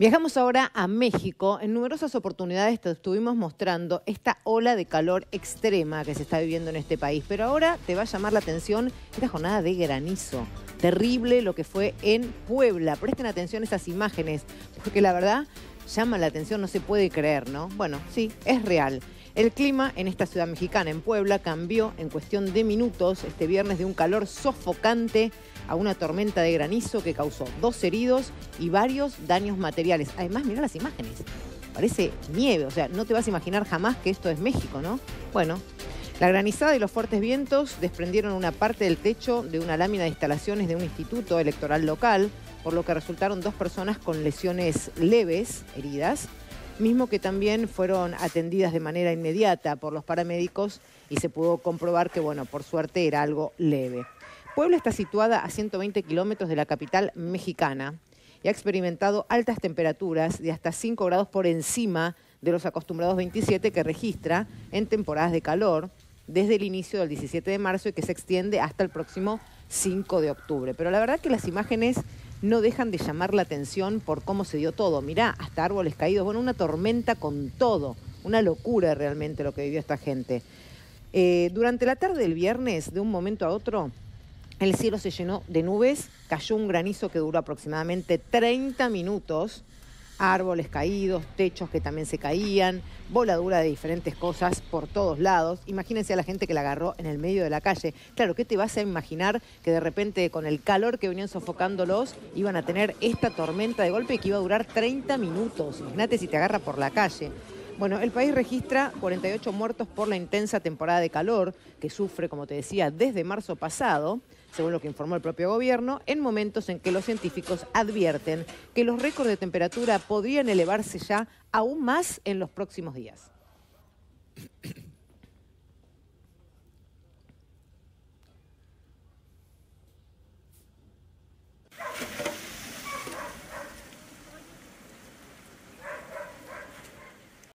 Viajamos ahora a México. En numerosas oportunidades te estuvimos mostrando esta ola de calor extrema que se está viviendo en este país. Pero ahora te va a llamar la atención esta jornada de granizo. Terrible lo que fue en Puebla. Presten atención a esas imágenes, porque la verdad llama la atención, no se puede creer, ¿no? Bueno, sí, es real. El clima en esta ciudad mexicana, en Puebla, cambió en cuestión de minutos este viernes de un calor sofocante a una tormenta de granizo que causó 2 heridos y varios daños materiales. Además, mirá las imágenes, parece nieve, o sea, no te vas a imaginar jamás que esto es México, ¿no? Bueno, la granizada y los fuertes vientos desprendieron una parte del techo de una lámina de instalaciones de un instituto electoral local, por lo que resultaron 2 personas con lesiones leves, heridas, mismo que también fueron atendidas de manera inmediata por los paramédicos y se pudo comprobar que, bueno, por suerte era algo leve. Puebla está situada a 120 kilómetros de la capital mexicana y ha experimentado altas temperaturas de hasta 5 grados por encima de los acostumbrados 27 que registra en temporadas de calor desde el inicio del 17 de marzo y que se extiende hasta el próximo 5 de octubre. Pero la verdad que las imágenes no dejan de llamar la atención por cómo se dio todo. Mirá, hasta árboles caídos. Bueno, una tormenta con todo. Una locura realmente lo que vivió esta gente. Durante la tarde del viernes, de un momento a otro, el cielo se llenó de nubes. Cayó un granizo que duró aproximadamente 30 minutos. Árboles caídos, techos que también se caían, voladura de diferentes cosas por todos lados. Imagínense a la gente que la agarró en el medio de la calle. Claro, ¿qué te vas a imaginar que de repente con el calor que venían sofocándolos iban a tener esta tormenta de golpe que iba a durar 30 minutos? Imagínate si te agarra por la calle. Bueno, el país registra 48 muertos por la intensa temporada de calor que sufre, como te decía, desde marzo pasado, según lo que informó el propio gobierno, en momentos en que los científicos advierten que los récords de temperatura podrían elevarse ya aún más en los próximos días.